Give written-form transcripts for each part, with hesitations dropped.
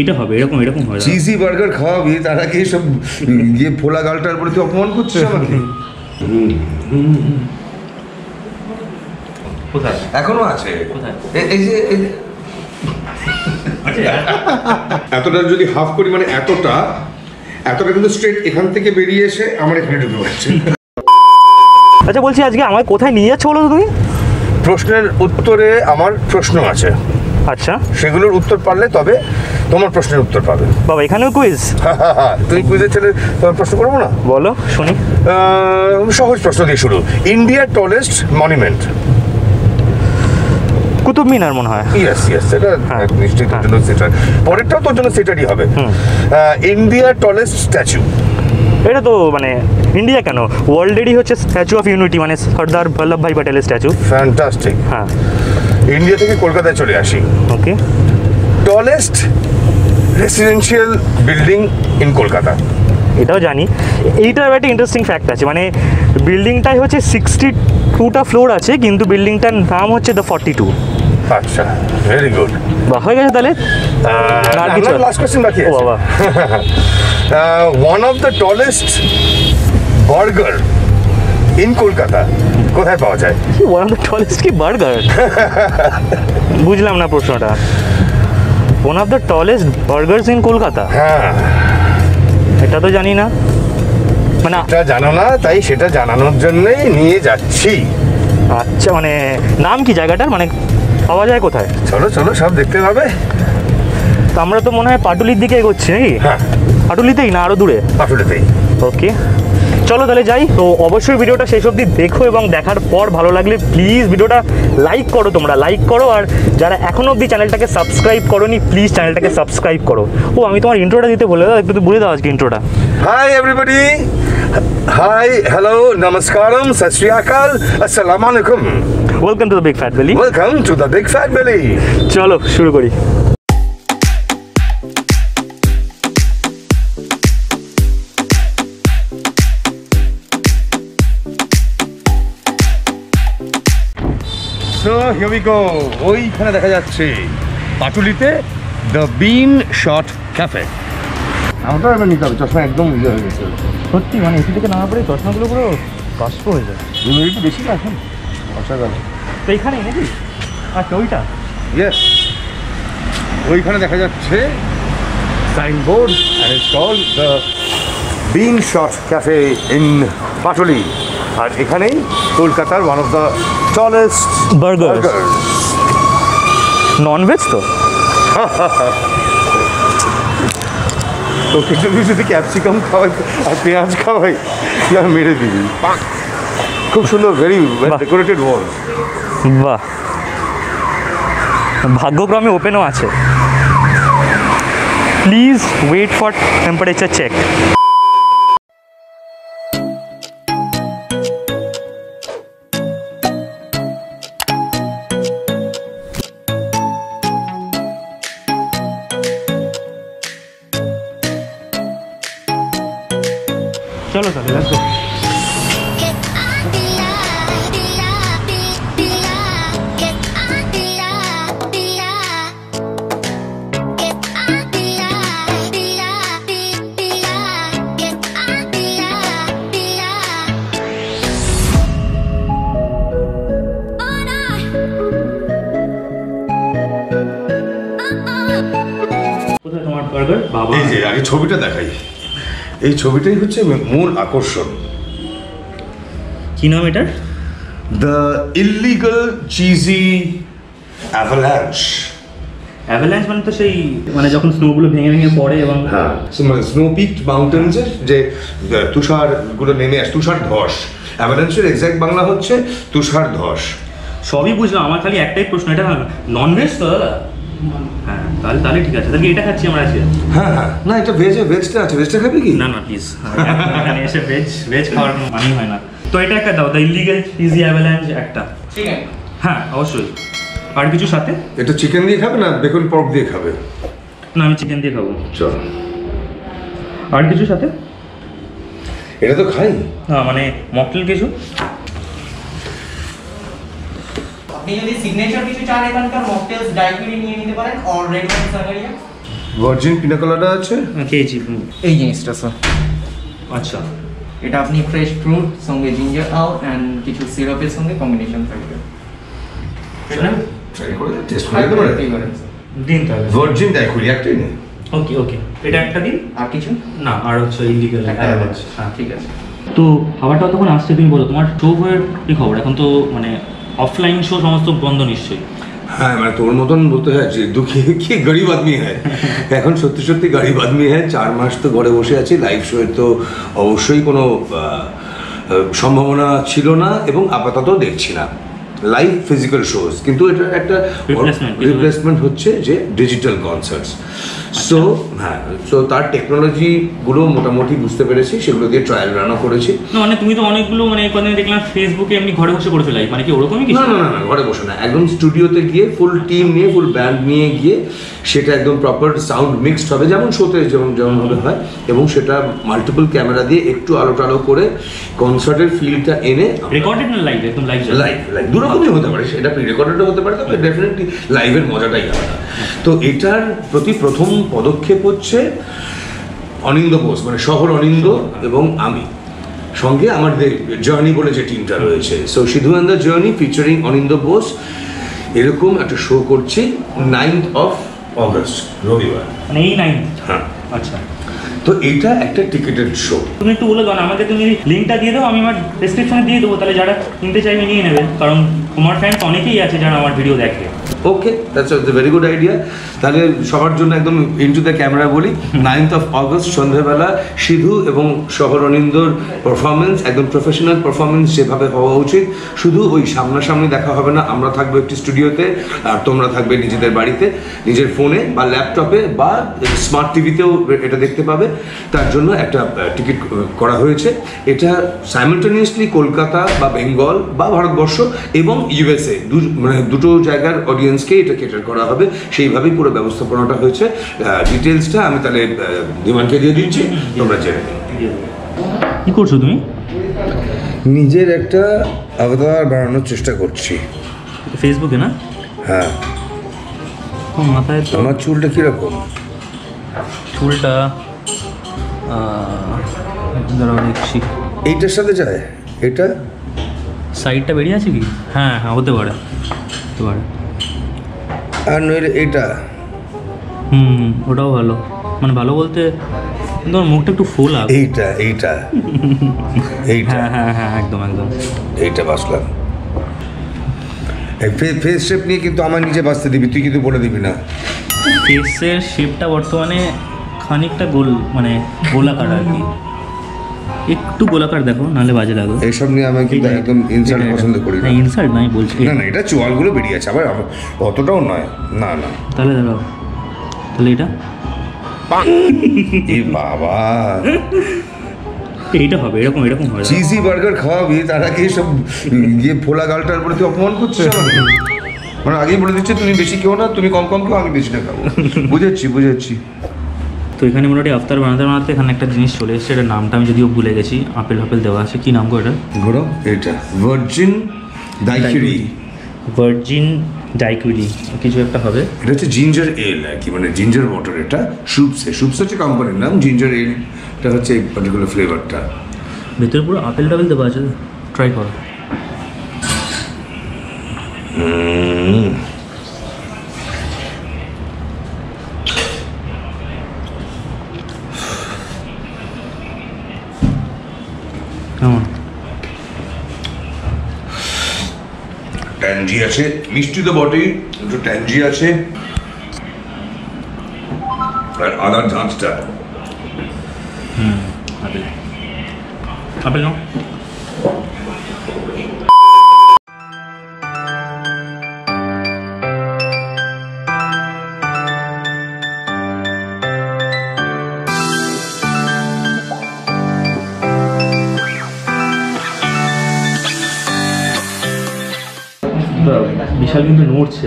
এইটা হবে এরকম এরকম হবে চিজি বার্গার খাওয়াবি তার আগে সব গিয়ে ফোলা গালটার উপরে তুই অপমান করছিস আমাকে। কোথায় এখনো আছে কোথায় এই যে আচ্ছা এতটা যদি হাফ করি মানে এতটা এতটা কিন্তু স্ট্রেট এখান থেকে বেরিয়ে এসে আমার এখানে ঢুকে যাচ্ছে। আচ্ছা বলছি আজকে আমায় কোথায় নিয়ে যাচ্ছ বলো তো তুমি? প্রশ্নের উত্তরে আমার প্রশ্ন আছে। আচ্ছা সেগুলোর উত্তর পারলে তবে তোমার প্রশ্নের উত্তর পাবে। বাবা এখানেও কুইজ? তুই কুইজের ছেলে তোমার প্রশ্ন করবো না? বলো শুনি। সহজ প্রশ্ন দিয়ে শুরু। ইন্ডিয়ার টলেস্ট মনুমেন্ট? কুতুব মিনার মনে হয়। ইয়েস ইয়েস সেটা নিশ্চয়ই তোর জন্য সেটার পরেরটাও তোর জন্য সেটারই হবে। ইন্ডিয়ার টলেস্ট স্ট্যাচু? এটা তো মানে ইন্ডিয়া কেন ওয়ার্ল্ডেরই হচ্ছে স্ট্যাচু অফ ইউনিটি মানে সর্দার বল্লভভাই প্যাটেলের স্ট্যাচু। ফ্যান্টাস্টিক। হ্যাঁ ইন্ডিয়া থেকে কলকাতায় চলে আসি। Okay tallest residential building in Kolkata? এটাও জানি। এইটার একটা ইন্টারেস্টিং ফ্যাক্ট আছে মানে বিল্ডিংটাই হচ্ছে 62টা ফ্লোর আছে কিন্তু বিল্ডিংটার নাম হচ্ছে দ্য 42। আচ্ছা ভেরি গুড বা হয়ে গেছে তাহলে। লাস্ট কোশ্চেন বাকি আছে। বাবা one of the tallest burger in Kolkata কোথায় পাওয়া যায়? ওয়ান অফ দ্য টলেস্ট কি বার্গার? বুঝলাম না প্রশ্নটা। One of the tallest burgers in Kolkata? হ্যাঁ এটা তো জানি না মানে এটা জানো না তাই সেটা জানানোর জন্যই নিয়ে যাচ্ছি। আচ্ছা মানে নাম কি জায়গাটার মানে পাওয়া যায় কোথায়? চলো চলো সব দেখতে পাবে। তো আমরা তো মনে হয় পাটুলির দিকে এগোচ্ছি নাকি? হ্যাঁ পাটুলিতেই না আরও দূরে? পাটুলিতেই। ওকে চলো তাহলে যাই। তো অবশ্যই ভিডিওটা শেষ অবধি দেখো এবং দেখার পর ভালো লাগলে প্লিজ ভিডিওটা লাইক করো, তোমরা লাইক করো। আর যারা এখনও অবধি চ্যানেলটাকে সাবস্ক্রাইব করোনি প্লিজ চ্যানেলটাকে সাবস্ক্রাইব করো। ও আমি তোমার ইন্ট্রোটা দিতে বলে দাও একটু, বলে দাও আজকে ইন্ট্রোটা। হাই এভরিবডি, হাই হ্যালো নমস্কারম সত শ্রী আকাল আসসালামু আলাইকুম, welcome to the big fat belly. Welcome to the big fat belly. চলো শুরু করি। So here we go. ওইখানে দেখা যাচ্ছে পাটুলিতে দ্য বিন শট ক্যাফে। আমরা এবার নিতে হবে চশমা, একদম ইয়ে হয়ে গেছে সত্যি মানে এটি থেকে নামা পড়ে চশমাগুলো পুরো কষ্ট হয়ে যায়। একটু বেশি না এখন অসাধারণ। তো এইখানে নাকি? আচ্ছা ওইটা ইয়েস ওইখানে দেখা যাচ্ছে signboard and it's called the bean shot cafe in Patuli. আর এখানেই কলকাতার one of the tallest burger. Non veg তো তোকে যদি যদি ক্যাপসিকাম খাওয়াই আর পেঁয়াজ খাওয়াই মেরে দিবি। খুব সুন্দর, ভেরি ওয়েল ডেকোরেটেড ওয়াল। বাহ ভাগ্যক্রমে ওপেনও আছে। Please wait for temperature check. চলো তাহলে let's go. কোথায় তোমার বার্গার? বাবা এই যে আগে ছবিটা দেখাই, এই ছবিটাই হচ্ছে মূল আকর্ষণ। কি নাম এটার? The illegal cheesy avalanche. Avalanche মানে তো সেই মানে যখন স্নোগুলো ভেঙে ভেঙে পড়ে এবং হ্যাঁ স্নো পিকড মাউন্টেন্সের যে তুষারগুলো নেমে আসে, তুষার ধস। অ্যাভালাঞ্চের এক্স্যাক্ট বাংলা হচ্ছে তুষার ধস। সবই বুঝলাম, আমার খালি একটাই প্রশ্ন, এটা ননভেজ তো? হ্যাঁ তাহলে তাহলে ঠিক আছে, তাহলে এটা খাচ্ছি আমরা আজকে। হ্যাঁ হ্যাঁ না এটা ভেজ, ভেজটা আছে, ভেজটা খাবি কি? না না প্লিজ, মানে এসে ভেজ ভেজ খাওয়ার মানে হয় না। তো এটা একটা দাও, দ্য ইলিগাল চিজি অ্যাভালাঞ্চ একটা। ঠিক আছে হ্যাঁ অবশ্যই। আর কিছু সাথে? এটা চিকেন দিয়ে খাবে না বেকন পর্ক দিয়ে খাবে? না আমি চিকেন দিয়ে খাবো। চল আর কিছু সাথে? এটা তো খাই হ্যাঁ মানে মকটেল কিছু। আপনি যদি সিগনেচার কিছু চান এখানকার মকটেলস ডাইকুইরি নিয়ে নিতে পারেন, or red wine sangria. Virgin pina colada আছে খেয়েছি এই জিনিসটা স্যার আচ্ছা এটা আপনি ফ্রেশ ফ্রুট সঙ্গে জিঞ্জার আও এন্ড কিছু সিরাপের সঙ্গে কম্বিনেশন থাকবে এটা ট্রাই করে টেস্ট করে দিন তাহলে ভার্জিন ডাইকুরি একটাই না ওকে ওকে এটা একটা দিন আর কিছু না আর হচ্ছে ইলিগাল হ্যাঁ ঠিক আছে তো খাবারটা তখন আসছে তুমি বলো তোমার শো এর কি খবর এখন তো মানে অফলাইন শো সমস্ত বন্ধ নিশ্চয়ই हाँ मैं तोर मतन बोलते हैं जी दुखी कि गरीब आदमी है एखन सत्यि सत्यि गरीब आदमी है चार मास तो घरे बसे आछि लाइव शोर तो अवश्य कोनो सम्भावना छिलो ना एबं आपातत देखछि ना लाइव फिजिकल शोज किन्तु एटा एकटा रिप्लेसमेंट होच्छे जे डिजिटल कन्सार्ट्स सो हाँ सो तार टेक्नोलॉजी गुलो मोटामुटी बुझते पेरेछि सेगुलो दिये ट्रायल रानও করেছি না মানে তুমি তো অনেকগুলো মানে কোনদিন দেখলাম ফেসবুকে এমনি ঘরে বসে করেছো লাইভ মানে কি ওরকমই কিছু না না না ঘরে বসে না একদম স্টুডিওতে গিয়ে ফুল টিম নিয়ে ফুল ব্যান্ড নিয়ে গিয়ে সেটা একদম প্রপার সাউন্ড মিক্সড হবে যেমন শোতে যেমন হয় এবং সেটা মাল্টিপল ক্যামেরা দিয়ে একটু আলো টালো করে কনসার্টের ফিলটা এনে রেকর্ডেড না লাইভ একদম লাইভ লাইভ লাইভ দুরকমই হতে পারে সেটা প্রি রেকর্ডেডও হতে পারে তবে ডেফিনেটলি লাইভের মজাটাই আলাদা তো এটার প্রতি প্রথম পদক্ষেপ হচ্ছে অনিন্দ ঘোষ মানে শহর অনিন্দ এবং আমি সঙ্গে আমার জার্নি বলে যে টিমটা রয়েছে so Sidhu and the journey featuring Anindya Ghosh এরকম একটা শো করছি 9th of August রবিবার মানে এই 9th হ্যাঁ আচ্ছা তো এটা একটা টিকেটেড শো তুমি একটু বলে দাও আমাকে তুমি লিংকটা দিয়ে দাও আমি আমার ডেসক্রিপশনে দিয়ে দেবো তাহলে যারা কিনতে চাইবে নিয়ে নেবে কারণ তোমার ফ্যান অনেকেই আছে যারা আমার ভিডিও দেখে okay that's a very good idea তাহলে সবার জন্য একদম ইনটু দ্য ক্যামেরা বলি 9th of August সন্ধ্যাবেলা সিধু এবং শহর অনিন্দর পারফরমেন্স একদম প্রফেশনাল পারফরমেন্স যেভাবে হওয়া উচিত শুধু ওই সামনাসামনি দেখা হবে না আমরা থাকবো একটি স্টুডিওতে আর তোমরা থাকবে নিজেদের বাড়িতে নিজের ফোনে বা ল্যাপটপে বা স্মার্ট টিভিতেও এটা দেখতে পাবে তার জন্য একটা টিকিট করা হয়েছে এটা সাইমুলটেনিয়াসলি কলকাতা বা বেঙ্গল বা ভারতবর্ষ এবং ইউএসএ মানে দুটো জায়গার অডিয়েন্স কে এটা ক্যাটার করা হবে সেইভাবেই পুরো ব্যবস্থাপনাটা হয়েছে ডিটেইলসটা আমি তাহলে ডিমান্ডকে দিয়ে দিচ্ছি তোমরা জেনে নিও কি করছো তুমি নিজের একটা অবতার বানানোর চেষ্টা করছি ফেসবুকে না হ্যাঁ তো মাথায় তো আমার চুলটা কি রকম চুলটা ধরো দেখছি এইটার সাথে যায় এটা সাইডটা বেরিয়ে আছে কি হ্যাঁ হ্যাঁ হতে পারে হতে পারে আর নইলে এটা ওটাও ভালো মানে ভালো বলতে ধর মুখটা একটু ফোলা এইটা এইটা এইটা হ্যাঁ হ্যাঁ একদম একদম এইটা বাসলাম ফেস শেপ নিয়ে কিন্তু আমার নিজে বাঁচতে দিবি তুই কিন্তু বলে দিবি না ফেসের শেপটা বর্তমানে খানিকটা গোল মানে গোলাকার আর কি একটু গোলাকার দেখো নালে বাজে লাগো এইসব নিয়ে আমি কিন্তু একদম ইনসার্ট পছন্দ করি না ইনসার্ট নাই বলছি না না এটা চোয়ালগুলো বেরিয়ে আছে আবার অতটাও নয় না না তাহলে দাঁড়াও তাহলে এটা এ বাবা এইটা হবে এরকম এরকম হয় চিজি বার্গার খাওয়াবি তার আগে সব গিয়ে ফোলা গালটার উপরে তুই অপমান করছিস মানে আগেই বলে দিচ্ছি তুমি বেশি কেউ না তুমি কম কম কেউ আমি বেশি না খাবো বুঝেছি বুঝেছি তো এখানে মোটামুটি আফতার বানাতে বানাতে এখানে একটা জিনিস চলে এসেছে এটার নামটা আমি যদিও ভুলে গেছি আপেল আপেল দেওয়া আছে কী নাম গো এটা ঘোড়ো এটা ভার্জিন ডাইকুরি ভার্জিন ডাইকুরি কিছু একটা হবে এটা হচ্ছে জিঞ্জার এল আর কি মানে জিঞ্জার ওয়াটার এটা সুপসে সুপস হচ্ছে কোম্পানির নাম জিঞ্জার এলটা হচ্ছে এই পার্টিকুলার ফ্লেভারটা ভেতরে পুরো আপেল টাপেল দেওয়া আছে ট্রাই করো ট্যাঞ্জি আছে মিষ্টি তো বটেই একটু ট্যাঞ্জি আছে আর আদার ঝাঁচটা আপেল নাও বিশাল কিন্তু নড়ছে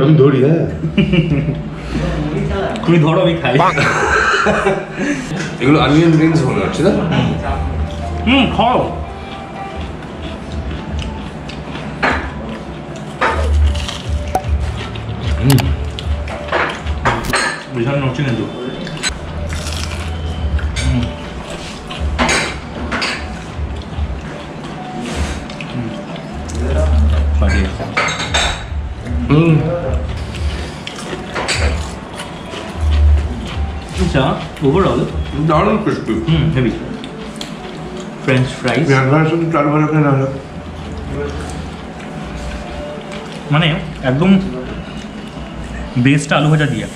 আমি ধরি হ্যাঁ তুমি ধরো আমি খাই এগুলো অনিয়ন রিংস মনে হচ্ছে না খাও ভীষণ নরম কিন্তু। अच्छा ओवरऑल दारुण क्रिस्पी हेवी फ्रेंच फ्राइज मैंने एकदम बेस्ट आलू भाजा दिया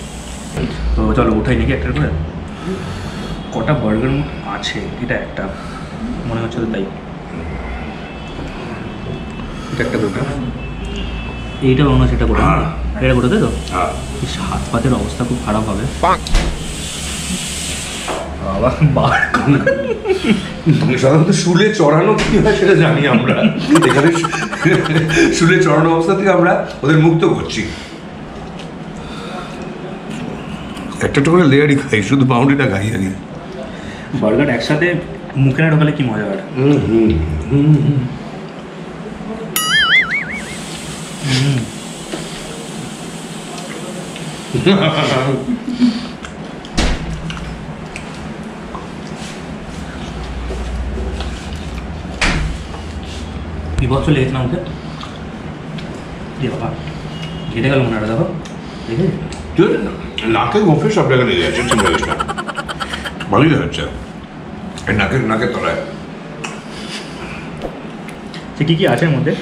तो चलो उठाई देखिए एकटार करे कटा बार्गार मोट आछे एटा एकटा मने होच्छे तो ताई এটা একটা ব্যাপার এইটা অন্য সেটা করে এটা করে তো হ্যাঁ এই হাত পাতের অবস্থা খুব খারাপ হবে বাবা বার করে তুমি সাধারণত শুলে চড়ানো কি হয় সেটা জানি আমরা এখানে শুলে চড়ানো অবস্থা থেকে আমরা ওদের মুক্ত করছি একটা করে লেয়ারই খাই শুধু বাউন্ডিটা খাই আর কি বার্গার একসাথে মুখে না ঢোকালে কি মজা হয় হুম হুম बहुत लेना उसे ये बाबा घेरे का लूंगा देखो देखे तो नाके घोंफे सब जगह ले जाए चिंता नहीं करना बड़ी है अच्छा नाके नाके तो रहा है ठीक ही आशा है मुझे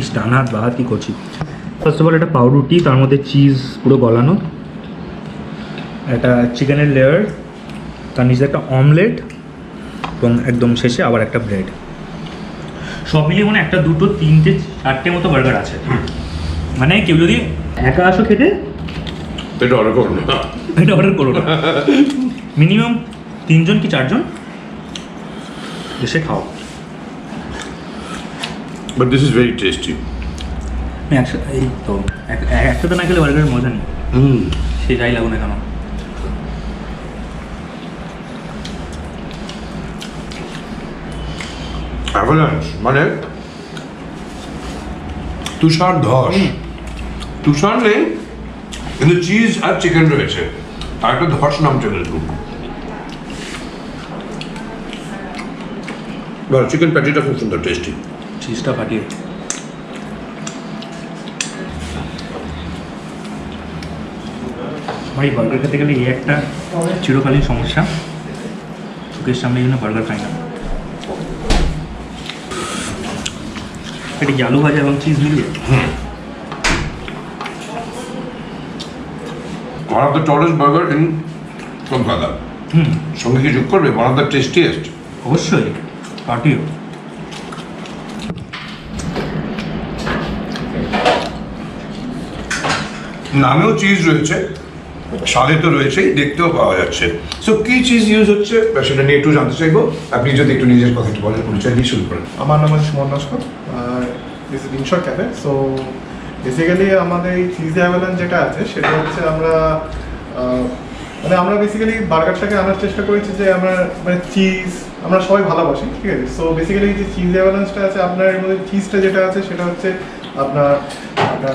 इस डाना बाहर की कोची फर्स्ट ऑफ ऑल एक पावरुटी तार मध्य चीज पूरा गलानो एक चिकन लेयर तार नीचे एक ऑमलेट এবং একদম শেষে আবার একটা ব্রেড সব মিলিয়ে মানে একটা দুটো তিনটে চারটে মতো বার্গার আছে মানে কেউ যদি একা আসো খেতে এটা অর্ডার করো না এটা অর্ডার করো না মিনিমাম তিনজন কি চারজন এসে খাও but this is very tasty এই তো একসাথে না খেলে বার্গারের মজা নেই সেটাই লাগো না কেন মানে তুষার ধস তুষার নেই কিন্তু চিজ আর চিকেন রয়েছে আর একটা ধস নামছে চিকেন প্যাটিটা খুব সুন্দর টেস্টি চিজটা ফাটিয়ে ভাই বার্গার খেতে গেলে এই একটা চিরকালীন সমস্যা চোখের সামনে জন্য বার্গার খাই না এটা কি আলু ভাজা এবং চিজ মিলিয়ে one of the tallest burger in Kolkata সঙ্গে কি যোগ করবে ওয়ান অফ দ্য টেস্টিয়েস্ট অবশ্যই পার্টিও নামেও চিজ রয়েছে স্বাদে তো রয়েছেই দেখতেও পাওয়া যাচ্ছে সো কি চিজ ইউজ হচ্ছে সেটা নিয়ে একটু জানতে চাইবো আপনি যদি একটু নিজের কথা একটু বলেন পরিচয় দিয়ে শুরু করেন আমার নাম Suman Naskar This is The Beanshot Cafe so basically আমাদের এই চিজ অ্যাভেলাঞ্জ যেটা আছে সেটা হচ্ছে আমরা মানে আমরা বেসিক্যালি বার্গারটাকে আনার চেষ্টা করেছি যে আমরা মানে চিজ আমরা সবাই ভালোবাসি ঠিক আছে সো বেসিক্যালি যে চিজ অ্যাভেলাঞ্জটা আছে আপনার এর মধ্যে চিজটা যেটা আছে সেটা হচ্ছে আপনার আপনার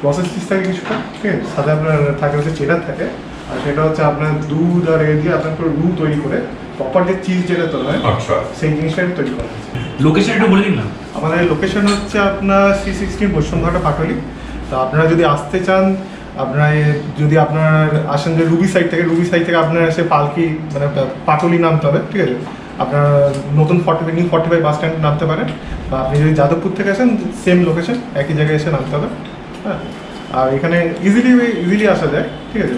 প্রসেস চিজ থাকে কিছুটা ঠিক আছে সাথে আপনার থাকে হচ্ছে চেডার থাকে আর সেটা হচ্ছে আপনার দুধ আর এ দিয়ে আপনার পুরো রু তৈরি করে প্রপার যে চিজ যেটা তৈরি হয় আচ্ছা সেই জিনিসটা তৈরি করা হয়েছে লোকেশন একটু বলে দিন না আমাদের লোকেশন হচ্ছে আপনার 316 বসুন্ধরা পাটুলি তো আপনারা যদি আসতে চান আপনারা যদি আপনারা আসেন যে রুবি সাইড থেকে আপনারা এসে পালকি মানে পাটুলি নামতে হবে ঠিক আছে আপনারা নতুন 45 বাস স্ট্যান্ড নামতে পারেন বা আপনি যদি যাদবপুর থেকে আসেন সেম লোকেশন একই জায়গায় এসে নামতে হবে হ্যাঁ আর এখানে ইজিলি আসা যায় ঠিক আছে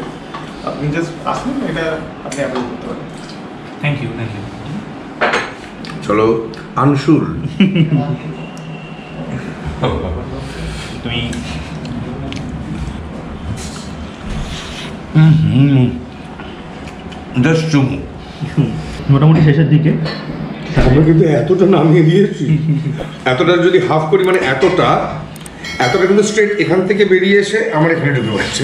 আপনি জাস্ট আসুন এটা আপনি অ্যাপ্লাই করতে পারেন থ্যাংক ইউ চলো আনসুল তুমি মোটামুটি শেষের দিকে আমরা কিন্তু এতটা নামিয়ে দিয়েছি এতটা যদি হাফ করি মানে এতটা কিন্তু স্ট্রেট এখান থেকে বেরিয়ে এসে আমার এখানে ঢুকে যাচ্ছে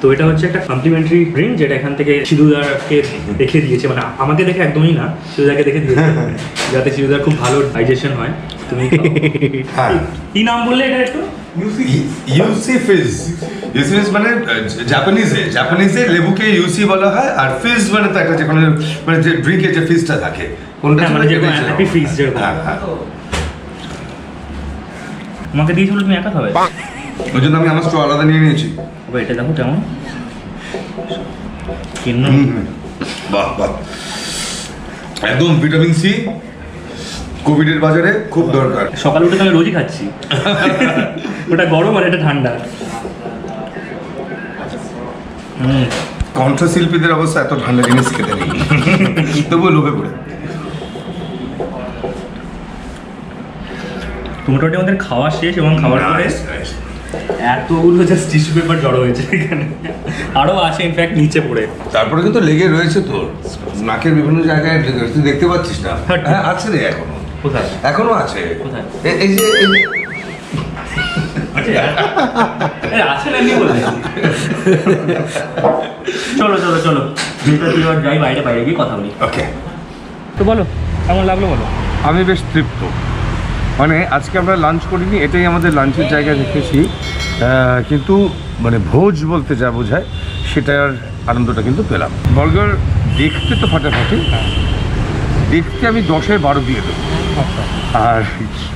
তো এটা হচ্ছে একটা কমপ্লিমেন্টারি ড্রিঙ্ক যেটা এখান থেকে সিধুদাকে দেখে দিয়েছে মানে আমাকে দেখে একদমই না সিধুদাকে দেখে দিয়েছে যাতে সিধুদার খুব ভালো ডাইজেশন হয় ভিটামিন সি কোভিডের বাজারে খুব দরকার। সকালে উঠে আমি রোজই খাচ্ছি, ওটা গরম আর এটা ঠান্ডা। কণ্ঠশিল্পীদের অবস্থা এত ঠান্ডা জিনিস খেতে নেই, তবুও লোভে পড়ে। মোটামুটি আমাদের খাওয়া শেষ এবং খাওয়ার পরে এতগুলো জাস্ট টিস্যু পেপার জড়ো হয়েছে এখানে, আরও আছে ইনফ্যাক্ট নিচে পড়ে। তারপরে কিন্তু লেগে রয়েছে তোর নাকের বিভিন্ন জায়গায়, তুই দেখতে পাচ্ছিস না? হ্যাঁ আছে রে, এখনো কোথায়? এখনো আছে। কোথায়? এই যে আছে না, নিয়ে বলে চলো চলো চলো যাই, বাইরে বাইরে গিয়ে কথা বলি। ওকে, তো বলো কেমন লাগলো? বলো। আমি বেশ তৃপ্ত, মানে আজকে আমরা লাঞ্চ করিনি, এটাই আমাদের লাঞ্চের জায়গা দেখেছি, কিন্তু মানে ভোজ বলতে যা বোঝায় সেটার আনন্দটা কিন্তু পেলাম। বার্গার দেখতে তো ফাটাফাটি, দেখতে আমি 10-12 দিয়ে দেবো, আর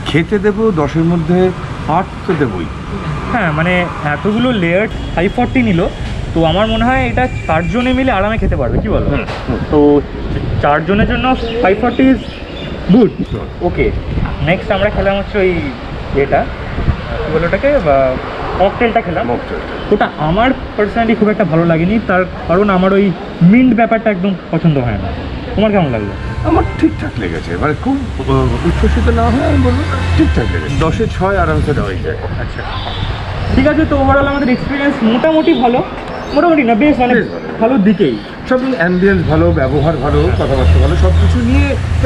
খেতে দেবো 10-এর মধ্যে 8 তো দেবই। হ্যাঁ, মানে এতগুলো লেয়ার 540 নিল, তো আমার মনে হয় এটা 4 জনে মিলে আরামে খেতে পারবে, কি বলো? তো 4 জনের জন্য 540 ইজ গুড। ওকে, নেক্সট আমরা খেলাম হচ্ছে ওই এটা কী বলো ওটাকে, মকটেলটা খেলাম। ওটা আমার পার্সোনালি খুব একটা ভালো লাগেনি, তার কারণ আমার ওই মিন্ট ব্যাপারটা একদম পছন্দ হয় না। তোমার কেমন লাগলো? আমার ঠিকঠাক লেগেছে, মানে খুব উচ্ছ্বসিত না হয় আমি বলবো ঠিকঠাক লেগেছে, 10-এ 6 আরামসে দেওয়াই যায়। আচ্ছা ঠিক আছে, তো ওভারঅল আমাদের এক্সপিরিয়েন্স মোটামুটি ভালো, মোটামুটি না বেশ, মানে ভালো দিকেই সব, অ্যাম্বিয়েন্স ভালো, ব্যবহার ভালো, কথাবার্তা ভালো, সব কিছু নিয়ে তো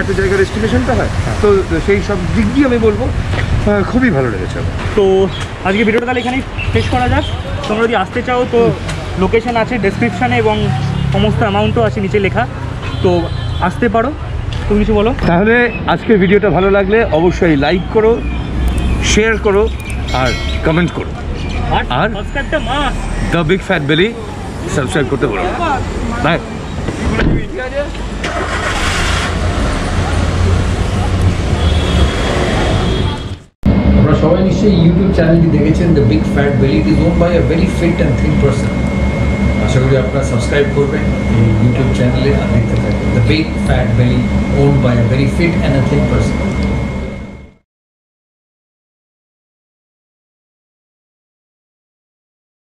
একটা জায়গার এস্টিমেশনটা হয়, তো সেই সব দিক দিয়ে আমি বলবো খুবই ভালো লেগেছে। তো আজকে ভিডিওটা তাহলে এখানেই শেষ করা যাক। তোমরা যদি আসতে চাও তো লোকেশন আছে ডেসক্রিপশানে এবং সমস্ত অ্যামাউন্টও আছে নিচে লেখা, তো আসতে পারো। তুমি কিছু বলো? তাহলে আজকের ভিডিওটা ভালো লাগলে অবশ্যই লাইক করো, শেয়ার করো আর কমেন্ট করো, আর the big fat belly subscribe করতে বলো। বাই। আপনারা সবাই নিশ্চয়ই ইউটিউব চ্যানেলটি দেখেছেন, the big fat belly is own by a very fit and thin person. আশা করি আপনারা সাবস্ক্রাইব করবেন ইউটিউব চ্যানেলে, আর দেখতে থাকবেন the big fat belly own by a very fit and thin person.